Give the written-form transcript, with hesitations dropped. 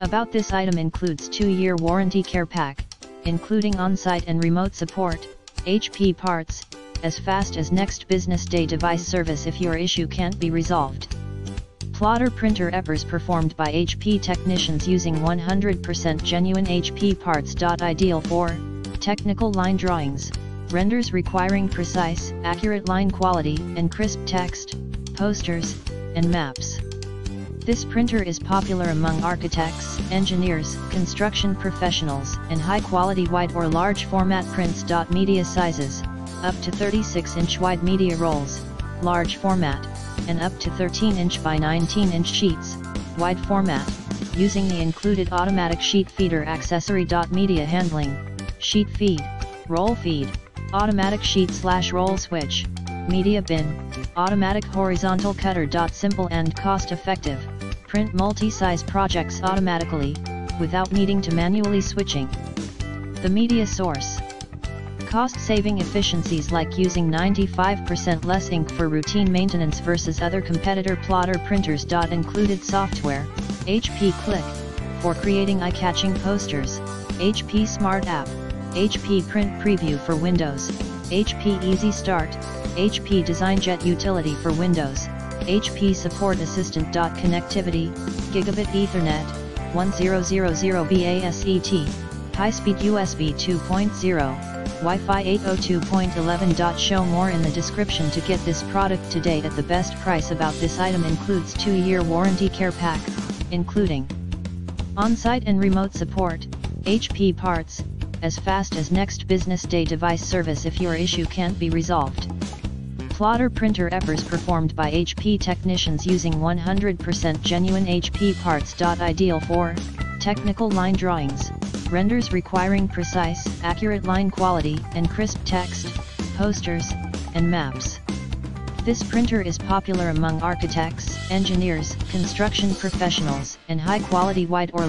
About this item includes 2-year warranty care pack, including on-site and remote support, HP parts, as fast as next business day device service if your issue can't be resolved. Plotter printer EPRs performed by HP technicians using 100% genuine HP parts. Ideal for technical line drawings, renders requiring precise, accurate line quality, and crisp text, posters, and maps. This printer is popular among architects, engineers, construction professionals, and high-quality wide or large format prints. Media sizes, up to 36-inch wide media rolls, large format, and up to 13-inch by 19-inch sheets, wide format, using the included automatic sheet feeder accessory. Media handling, sheet feed, roll feed, automatic sheet/roll switch, media bin, automatic horizontal cutter. Simple and cost-effective. Print multi-size projects automatically, without needing to manually switching the media source. Cost-saving efficiencies like using 95% less ink for routine maintenance versus other competitor plotter printers. Included software, HP Click, for creating eye-catching posters, HP Smart App, HP Print Preview for Windows, HP Easy Start, HP DesignJet Utility for Windows, HP Support Assistant. Connectivity, Gigabit Ethernet, 1000BASET, high-speed USB 2.0, Wi-Fi 802.11. Show more in the description to get this product today at the best price. About this item includes 2-year warranty care pack, including on-site and remote support, HP parts, as fast as next business day device service if your issue can't be resolved. Plotter printer EPRs performed by HP technicians using 100% genuine HP parts. Ideal for technical line drawings, renders requiring precise, accurate line quality, and crisp text, posters, and maps. This printer is popular among architects, engineers, construction professionals, and high-quality wide or